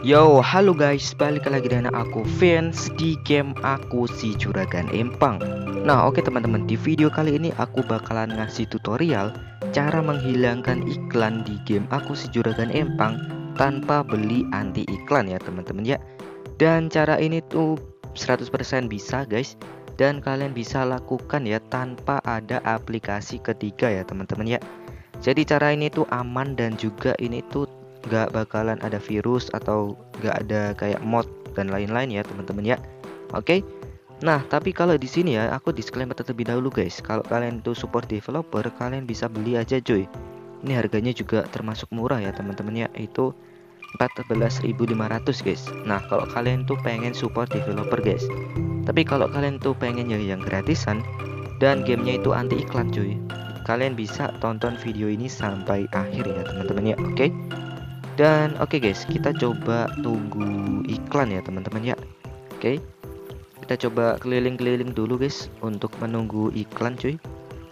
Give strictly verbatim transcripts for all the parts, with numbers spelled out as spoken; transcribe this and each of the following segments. Yo, halo guys, balik lagi dengan aku Vince di game Aku Si Juragan Empang. Nah oke teman-teman, di video kali ini aku bakalan ngasih tutorial cara menghilangkan iklan di game Aku Si Juragan Empang tanpa beli anti iklan ya teman-teman ya. Dan cara ini tuh seratus persen bisa guys, dan kalian bisa lakukan ya tanpa ada aplikasi ketiga ya teman-teman ya. Jadi cara ini tuh aman dan juga ini tuh nggak bakalan ada virus atau nggak ada kayak mod dan lain-lain ya teman-teman ya. Oke. Nah tapi kalau di sini ya aku disclaimer terlebih dahulu guys. Kalau kalian tuh support developer, kalian bisa beli aja cuy. Ini harganya juga termasuk murah ya teman-teman ya. Itu empat belas ribu lima ratus guys. Nah kalau kalian tuh pengen support developer guys. Tapi kalau kalian tuh pengen yang yang gratisan dan gamenya itu anti iklan cuy, kalian bisa tonton video ini sampai akhir ya teman-teman ya. Oke. Dan oke okay guys, kita coba tunggu iklan ya teman-teman ya. Oke, okay. Kita coba keliling-keliling dulu guys untuk menunggu iklan cuy.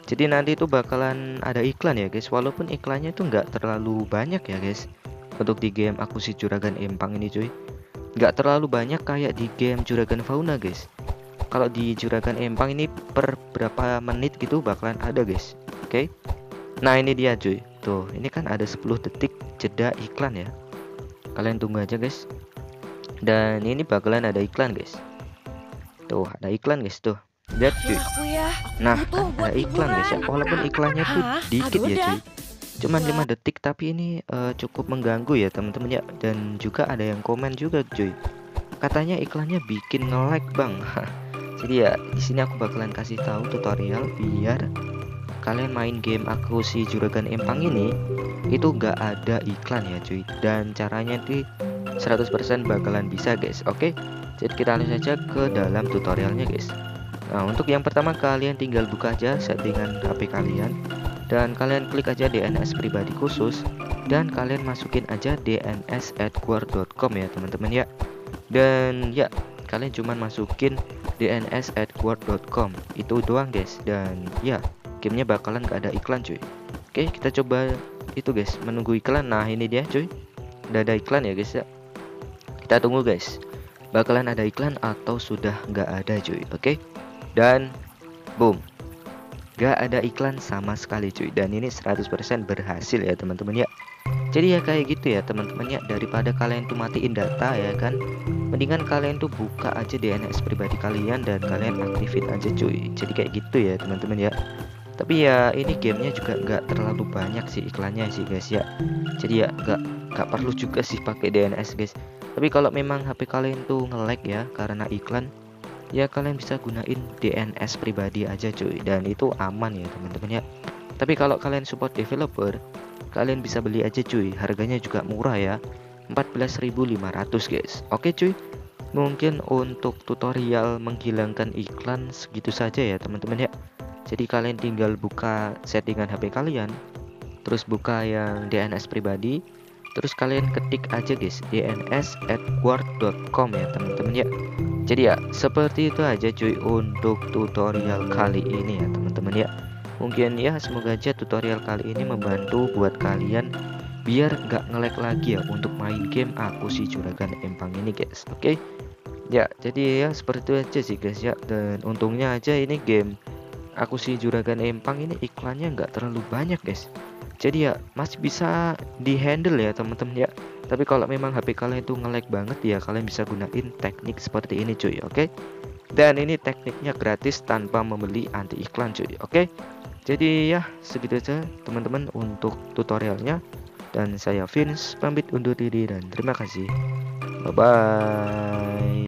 Jadi nanti itu bakalan ada iklan ya guys, walaupun iklannya itu nggak terlalu banyak ya guys. Untuk di game Aku Si Juragan Empang ini cuy, nggak terlalu banyak kayak di game Juragan Fauna guys. Kalau di Juragan Empang ini per berapa menit gitu bakalan ada guys. Oke, okay. Nah ini dia cuy. Tuh, ini kan ada sepuluh detik jeda iklan ya. Kalian tunggu aja guys. Dan ini bakalan ada iklan guys. Tuh, ada iklan guys tuh. Lihat cuy. Nah, ada iklan guys ya. Walaupun iklannya tuh dikit ya cuy, cuman lima detik, tapi ini uh, cukup mengganggu ya teman-teman ya. Dan juga ada yang komen juga cuy, katanya iklannya bikin nge-lag bang. Jadi ya di sini aku bakalan kasih tahu tutorial biar kalian main game Aku Si Juragan Empang ini itu gak ada iklan ya cuy. Dan caranya di seratus persen bakalan bisa guys. Oke, jadi kita langsung saja ke dalam tutorialnya guys. Nah untuk yang pertama kalian tinggal buka aja settingan H P kalian, dan kalian klik aja D N S pribadi khusus, dan kalian masukin aja D N S adguard dot com ya teman-teman ya. Dan ya kalian cuman masukin D N S adguard dot com itu doang guys. Dan ya gamenya bakalan gak ada iklan cuy. Oke, kita coba itu guys, menunggu iklan. Nah ini dia cuy, udah ada iklan ya guys ya. Kita tunggu guys, bakalan ada iklan atau sudah nggak ada cuy. Oke, dan boom, nggak ada iklan sama sekali cuy. Dan ini seratus persen berhasil ya teman-teman ya. Jadi ya kayak gitu ya teman-teman ya, daripada kalian tuh matiin data ya kan, mendingan kalian tuh buka aja D N S pribadi kalian dan kalian aktifin aja cuy. Jadi kayak gitu ya teman-teman ya. Tapi ya ini gamenya juga nggak terlalu banyak sih iklannya sih guys ya. Jadi ya nggak nggak perlu juga sih pakai D N S guys. Tapi kalau memang H P kalian tuh nge-lag ya karena iklan, ya kalian bisa gunain D N S pribadi aja cuy. Dan itu aman ya teman-teman ya. Tapi kalau kalian support developer, kalian bisa beli aja cuy. Harganya juga murah ya, empat belas ribu lima ratus guys. Oke cuy, mungkin untuk tutorial menghilangkan iklan segitu saja ya teman-teman ya. Jadi kalian tinggal buka settingan H P kalian, terus buka yang D N S pribadi, terus kalian ketik aja guys D N S adguard dot com ya teman-teman ya. Jadi ya seperti itu aja cuy untuk tutorial kali ini ya teman-teman ya. Mungkin ya semoga aja tutorial kali ini membantu buat kalian biar nggak nge-lag lagi ya untuk main game Aku Si Juragan Empang ini guys. Oke, ya jadi ya seperti itu aja sih guys ya. Dan untungnya aja ini game Aku Si Juragan Empang ini iklannya nggak terlalu banyak guys. Jadi ya masih bisa dihandle ya teman-teman ya. Tapi kalau memang H P kalian itu nge-lag banget ya, kalian bisa gunain teknik seperti ini cuy. Oke, dan ini tekniknya gratis tanpa membeli anti iklan cuy. Oke, jadi ya segitu aja teman-teman untuk tutorialnya. Dan saya Vince pamit undur diri dan terima kasih. Bye bye.